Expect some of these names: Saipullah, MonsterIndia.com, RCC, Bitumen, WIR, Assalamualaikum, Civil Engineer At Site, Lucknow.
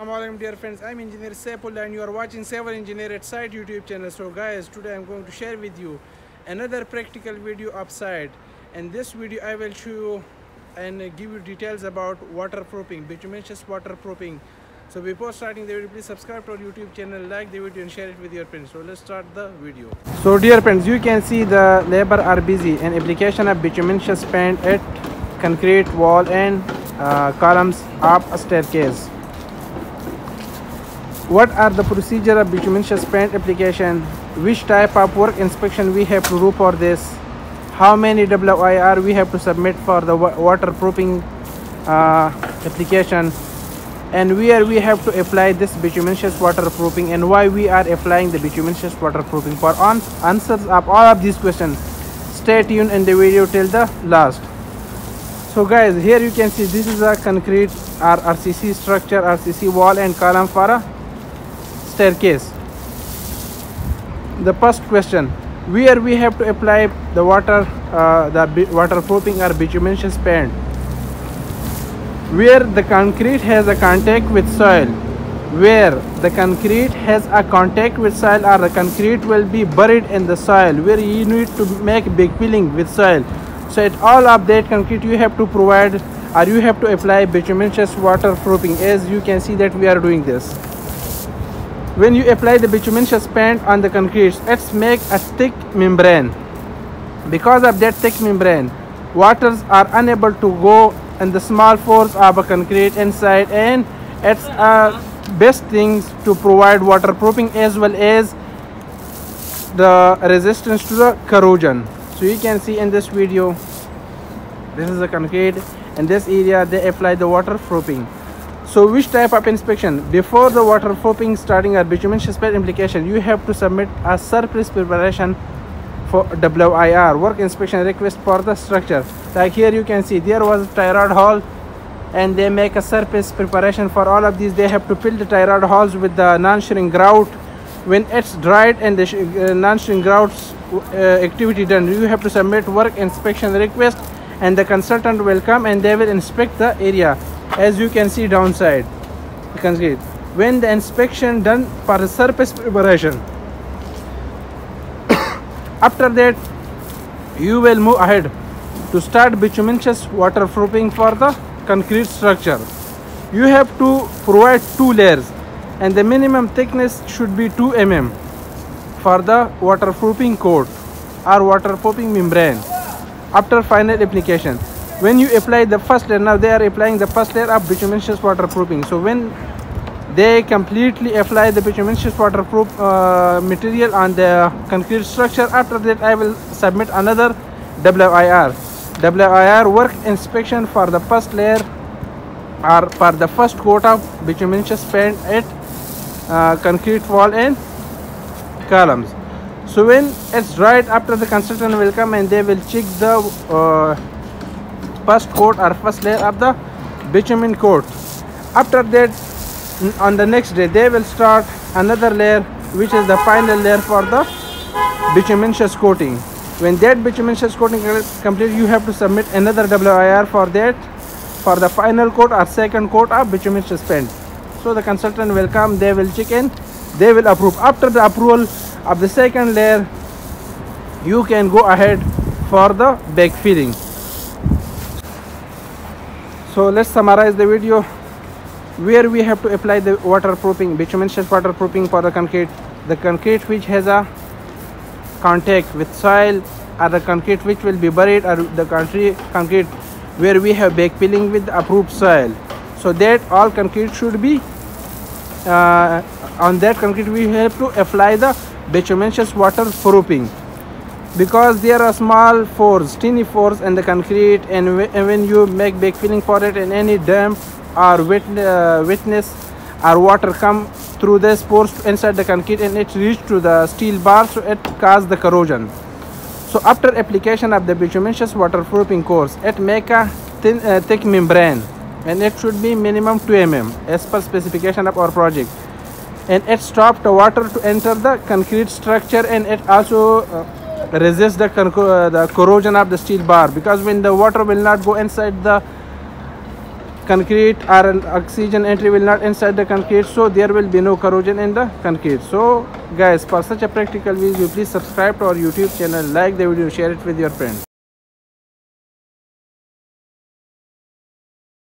Assalamualaikum dear friends, I'm engineer Saipullah and you are watching Civil Engineer At Site YouTube channel. So guys, today I'm going to share with you another practical video of site. And this video I will show you and give you details about waterproofing, bituminous waterproofing. So before starting the video, please subscribe to our YouTube channel, like the video and share it with your friends. So let's start the video. So dear friends, you can see the labor are busy and application of bituminous paint at concrete wall and columns up a staircase. What are the procedure of bituminous paint application? Which type of work inspection we have to do for this? How many WIR we have to submit for the waterproofing application? And where we have to apply this bituminous waterproofing and why we are applying the bituminous waterproofing? For answers of all of these questions, stay tuned in the video till the last. So guys, here you can see this is a concrete RCC structure, RCC wall and column for a staircase. The first question, where we have to apply the waterproofing or bituminous paint? Where the concrete has a contact with soil, where the concrete has a contact with soil or the concrete will be buried in the soil, where you need to make big filling with soil. So at all of that concrete you have to provide or you have to apply bituminous waterproofing, as you can see that we are doing this. When you apply the bituminous paint on the concrete, let's make a thick membrane. Because of that thick membrane, waters are unable to go in the small pores of a concrete inside, and it's best things to provide waterproofing as well as the resistance to the corrosion. So you can see in this video, this is the concrete and this area they apply the waterproofing. So which type of inspection? Before the waterproofing starting or bituminous paint application, you have to submit a surface preparation for WIR, work inspection request, for the structure. Like here you can see there was a tie rod hole and they make a surface preparation for all of these. They have to fill the tie rod holes with the non-shrink grout. When it's dried and the non-shrink grout's activity done, you have to submit work inspection request and the consultant will come and they will inspect the area. As you can see downside, you can see when the inspection done for the surface preparation, after that you will move ahead to start bituminous waterproofing for the concrete structure. You have to provide two layers and the minimum thickness should be 2 mm for the waterproofing coat or waterproofing membrane. After final application, when you apply the first layer, now they are applying the first layer of bituminous waterproofing. So when they completely apply the bituminous waterproof material on the concrete structure, after that I will submit another WIR work inspection for the first layer or for the first coat of bituminous paint at concrete wall and columns. So when it's dried, after the consultant will come and they will check the first coat or first layer of the bitumen coat. After that, on the next day they will start another layer, which is the final layer for the bituminous coating. When that bituminous coating is complete, you have to submit another WIR for that, for the final coat or second coat of bituminous paint. So the consultant will come, they will check and they will approve. After the approval of the second layer, you can go ahead for the back filling. So let's summarize the video. Where we have to apply the waterproofing, bituminous waterproofing for the concrete which has a contact with soil or the concrete which will be buried or the concrete where we have back filling with approved soil. So that all concrete should be on that concrete we have to apply the bituminous waterproofing, because there are small pores, tiny pores in the concrete, and when you make back filling for it and any damp or wetness or water come through this pores inside the concrete and it reach to the steel bar, so it cause the corrosion. So after application of the bituminous waterproofing course, it make a thin thick membrane and it should be minimum 2 mm as per specification of our project, and it stops the water to enter the concrete structure and it also resist the corrosion of the steel bar, because when the water will not go inside the concrete or oxygen entry will not inside the concrete, so there will be no corrosion in the concrete. So guys, for such a practical video, please subscribe to our YouTube channel, like the video, share it with your friends.